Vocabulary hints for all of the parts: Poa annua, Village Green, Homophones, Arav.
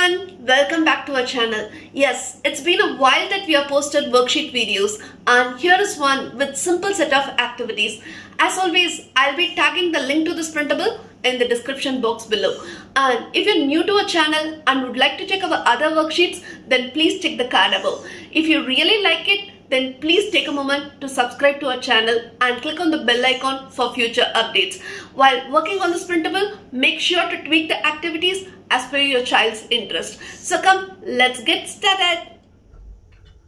everyone, welcome back to our channel. Yes, it's been a while that we have posted worksheet videos, and here is one with simple set of activities. As always, I'll be tagging the link to this printable in the description box below. And if you're new to our channel and would like to check our other worksheets, then please check the card above. If you really like it, then please take a moment to subscribe to our channel and click on the bell icon for future updates. While working on this printable, make sure to tweak the activities as per your child's interest. So come, let's get started.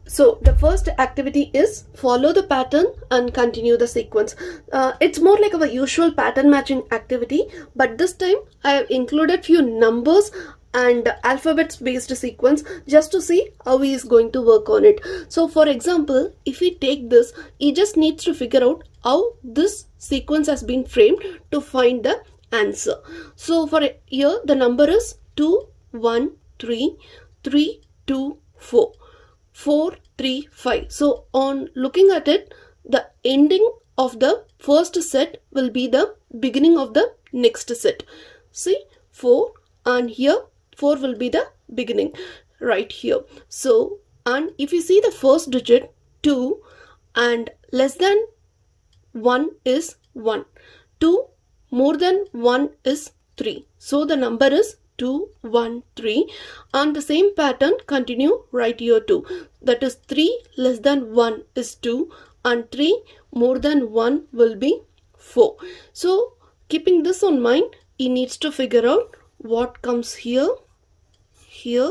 So the first activity is follow the pattern and continue the sequence. It's more like our usual pattern matching activity, but this time I have included few numbers and alphabets based sequence just to see how he is going to work on it. So for example, if we take this, he just needs to figure out how this sequence has been framed to find the answer. So for here the number is 2 1 3 3 2 4 4 3 5. So on looking at it, the ending of the first set will be the beginning of the next set. See, 4, and here 4 will be the beginning right here. So, and if you see the first digit 2 and less than 1 is 1, 2 more than 1 is 3. So the number is 2 1 3, and the same pattern continue right here too. That is 3 less than 1 is 2 and 3 more than 1 will be 4. So keeping this on mind, he needs to figure out what comes here, here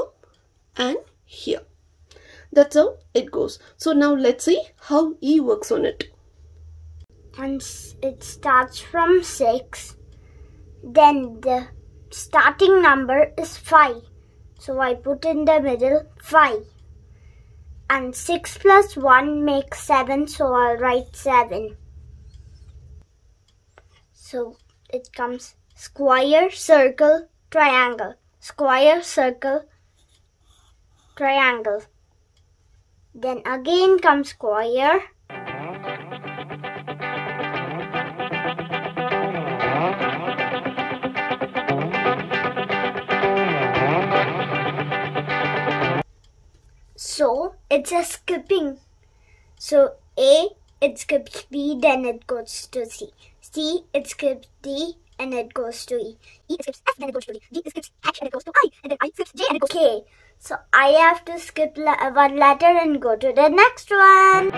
and here. That's how it goes. So now let's see how he works on it. And it starts from 6. Then the starting number is 5. So I put in the middle 5. And 6 plus 1 makes 7. So I'll write 7. So it comes square, circle, triangle, square, circle, triangle. Then again comes square. So it's a skipping. So A, it skips B, then it goes to C. C, it skips D, and it goes to E. E skips F, then it goes to D. D skips H, and it goes to I. And then I skips J, and it goes to K. So I have to skip one letter and go to the next one.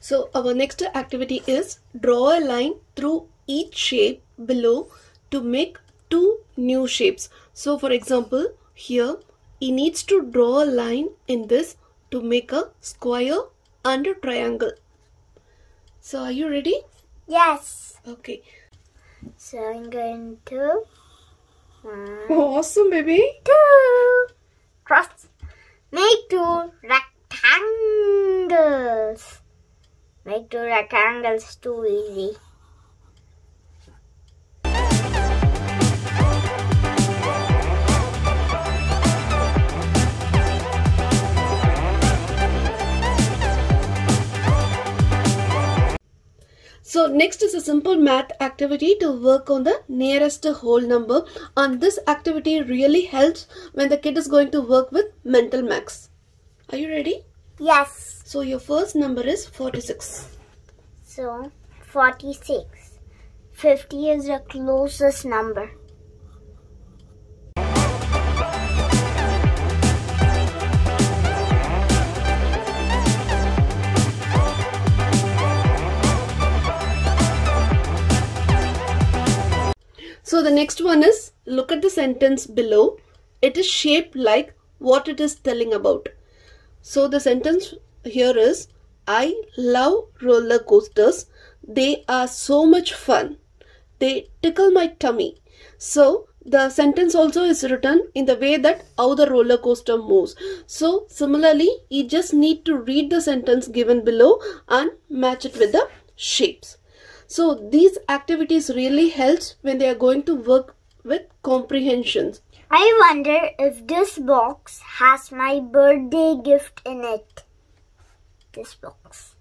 So our next activity is draw a line through each shape below to make two new shapes. So for example, here he needs to draw a line in this to make a square and a triangle. So are you ready? Yes. Okay. So I'm going to one, awesome baby. 2 cross. Make 2 rectangles. Make 2 rectangles, too easy. So next is a simple math activity to work on the nearest whole number, and this activity really helps when the kid is going to work with mental max. Are you ready? Yes. So your first number is 46. So 46. 50 is the closest number. So the next one is, look at the sentence below. It is shaped like what it is telling about. So the sentence here is, I love roller coasters. They are so much fun. They tickle my tummy. So the sentence also is written in the way that how the roller coaster moves. So similarly, you just need to read the sentence given below and match it with the shapes. So these activities really helps when they are going to work with comprehensions. I wonder if this box has my birthday gift in it. this box.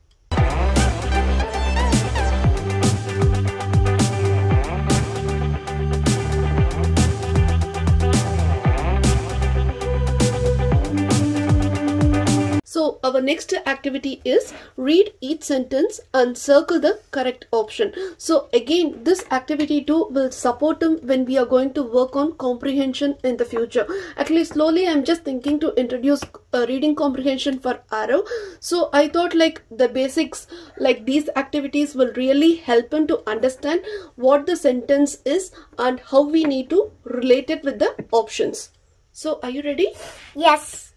So our next activity is read each sentence and circle the correct option. So again, this activity too will support them when we are going to work on comprehension in the future. Actually, slowly I'm just thinking to introduce reading comprehension for Arav. So I thought like the basics, like these activities will really help him to understand what the sentence is and how we need to relate it with the options. So are you ready? Yes.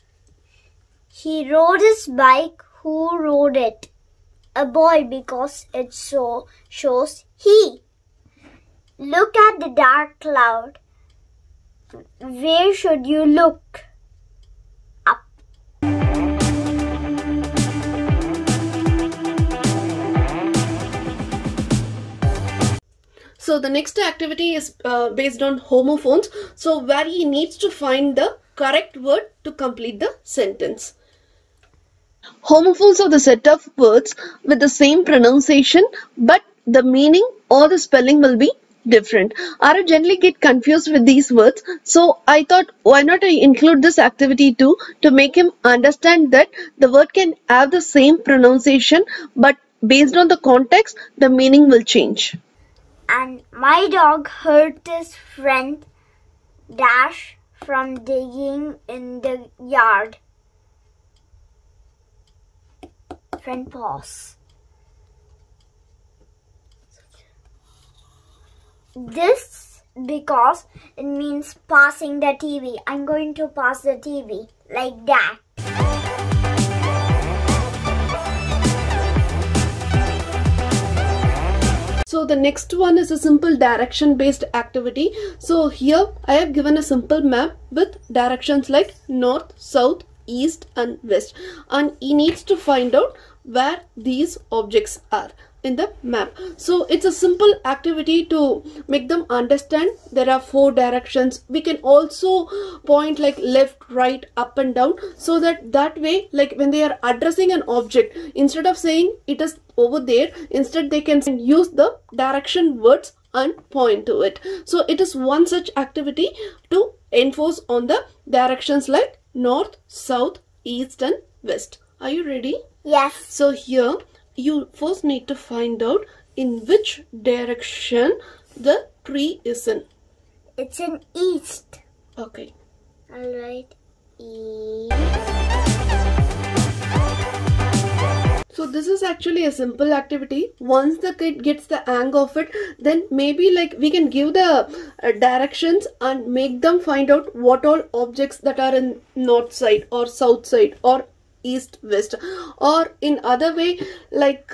He rode his bike. Who rode it? A boy, because it shows he. Look at the dark cloud. Where should you look? Up. So the next activity is based on homophones. So where he needs to find the correct word to complete the sentence. Homophones are the set of words with the same pronunciation, but the meaning or the spelling will be different. I generally get confused with these words, so I thought why not I include this activity too to make him understand that the word can have the same pronunciation, but based on the context, the meaning will change. And my dog hurt his friend dash from digging in the yard. Friend pause. This because it means passing the TV. I'm going to pass the TV like that. So the next one is a simple direction based activity. So here I have given a simple map with directions like north, south, east and west, and he needs to find out where these objects are in the map. So it's a simple activity to make them understand there are four directions. We can also point like left, right, up and down, so that way, like when they are addressing an object, instead of saying it is over there, instead they can use the direction words and point to it. So it is one such activity to enforce on the directions like north, south, east and west. Are you ready? Yes. So here you first need to find out in which direction the tree is in. It's in east. Okay. All right. East. So this is actually a simple activity. Once the kid gets the hang of it, then maybe like we can give the directions and make them find out what all objects that are in north side or south side or east, west, or in other way like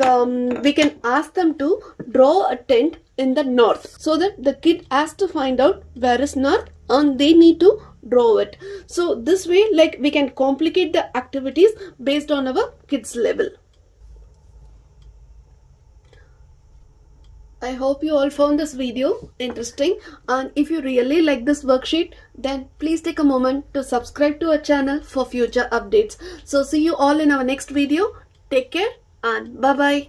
we can ask them to draw a tent in the north, so that the kid has to find out where is north and they need to draw it. So this way like we can complicate the activities based on our kids level. I hope you all found this video interesting, and if you really like this worksheet, then please take a moment to subscribe to our channel for future updates. So see you all in our next video. Take care and bye-bye.